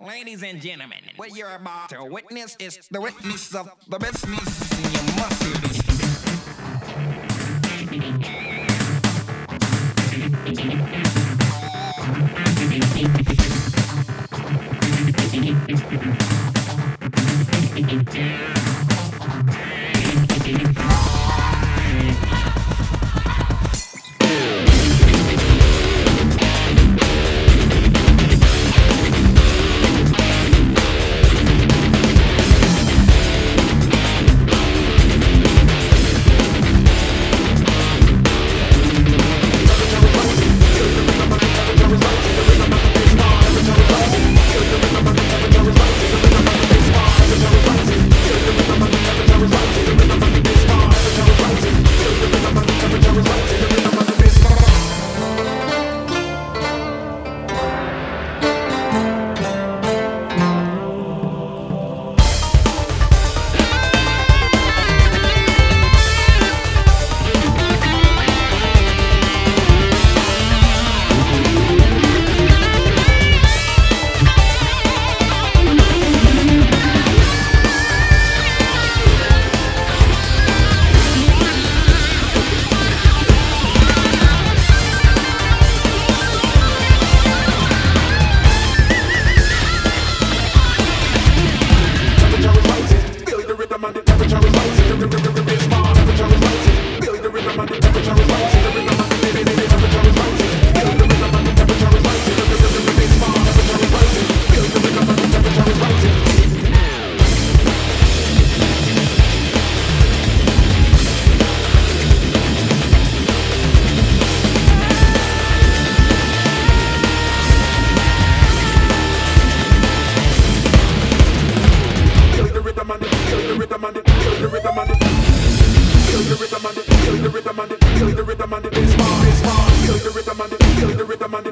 Ladies and gentlemen, what you're about to witness is the witness of the business, and you must hear this. Feel the rhythm on the bass bar. Feel the rhythm on the